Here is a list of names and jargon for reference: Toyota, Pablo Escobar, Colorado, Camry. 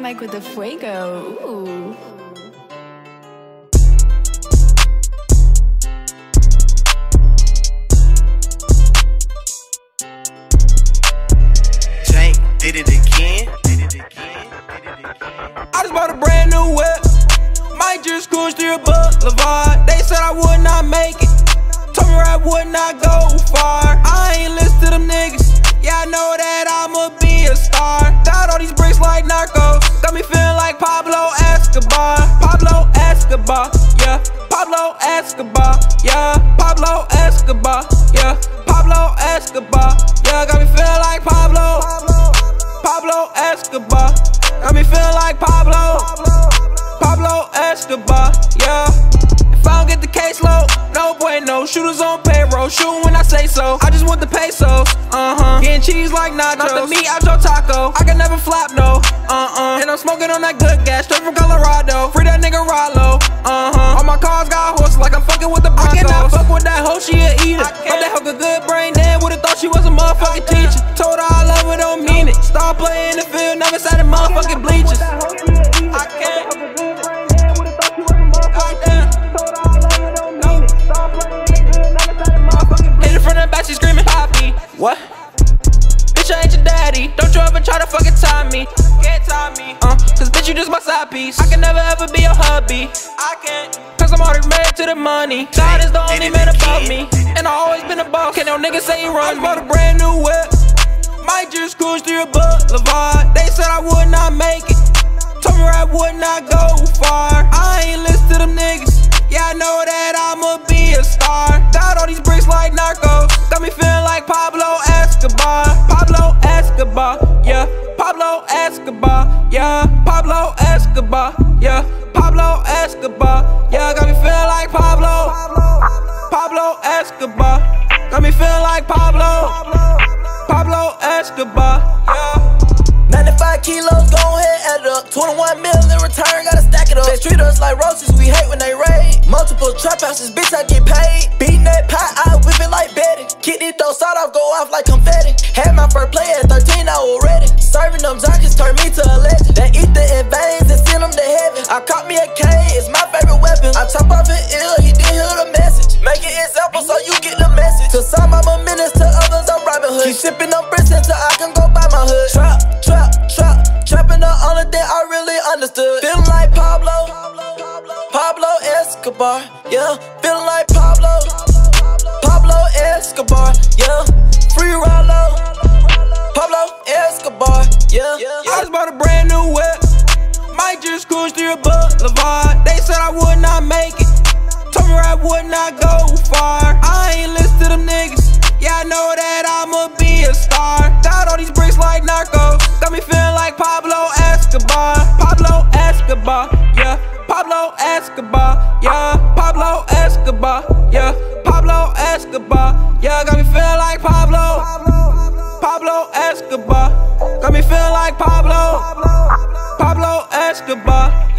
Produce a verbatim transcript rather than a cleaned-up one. mic with the fuego. Ooh. Did it again. I just bought a brand new whip. Might just cruise through a buck. LeVar, they said I would not make it. Told me I would not go far. I ain't listen to them niggas. Yeah, I know that I'ma be a star. Got all these bricks like narcos. Got me feeling like Pablo Escobar. Pablo Escobar, yeah. Pablo Escobar, yeah. Pablo Escobar, yeah. Pablo Escobar, yeah. Got me feeling like Pablo. Pablo Escobar, got me feeling like Pablo. Pablo Escobar, yeah. If I don't get the caseload, no bueno. Shooters on payroll, shooting when I say so. I just want the pesos, uh-huh. Getting cheese like nachos, not the meat out your taco. I can never flap, no, uh-uh. And I'm smoking on that good gas, straight from Colorado. Free that nigga Rollo, uh-huh. All my cars got horses like I'm fucking with the Broncos. I cannot fuck with that hoe, she a eater. But that hoe got good brain, damn, would've thought she was a motherfucking teacher. Told her I love her, don't mean it. Star player in the field, never sat in motherfucking bleachers. I can't. In the front of the back, she screaming, Poppy. What? Bitch, I ain't your daddy. Don't you ever try to fucking tie me. Can't tie me. Uh, cause bitch, you just my side piece. I can never ever be your hubby. I can't. Cause I'm already married to the money. God is the only man above me. And I always been a boss. Can no niggas say you run me? I just bought a brand new whip. Might just cruise through a boulevard. They said I would not make it. Told me I would not go far. I ain't listen to them niggas. Yeah, I know that I'ma be a star. Got all these bricks like narcos. Got me feeling like Pablo Escobar. Pablo Escobar, yeah. Pablo Escobar, yeah. Pablo Escobar, yeah. Pablo Escobar, yeah. Got me feeling like Pablo. Pablo Escobar. Got me feeling like Pablo. Pablo Escobar, yeah. ninety-five kilos, go ahead, add up. twenty-one mil in return, gotta stack it up. They treat us like roaches, we hate when they raid. Multiple trap houses, bitch, I get paid. Beating that pie, I whip it like Betty. Kidney throw side off, go off like confetti. Had my first play at thirteen, I was ready. Serving them junkies turned me to a legend. They eat the invades and send them to heaven. I caught me a K, it's my favorite weapon. I chop off an ill, he didn't hear the message. Make an example so you get the message. To some, I'm a menace, to others, I'm Robin Hood. Keep sipping on bricks until I can go buy my hood. Trap, trap, trap, trapping the only thing I really understood. Feeling like Pablo, Pablo Escobar, yeah. Feeling like Pablo, Pablo Escobar, yeah. Free Rollo, Pablo Escobar, yeah. I just bought a brand new whip. Might just cruise through a boulevard. They said I would not make it. Told me I would not go far. I ain't listen to them niggas. Yeah, I know that I'ma be a star. Got all these bricks like narcos. Got me feeling like Pablo Escobar. Pablo Escobar, yeah. Pablo Escobar, yeah. Pablo Escobar, yeah. Pablo Escobar, yeah. Got me feeling like Pablo. Pablo Escobar. Got me feeling like Pablo. Pablo Escobar.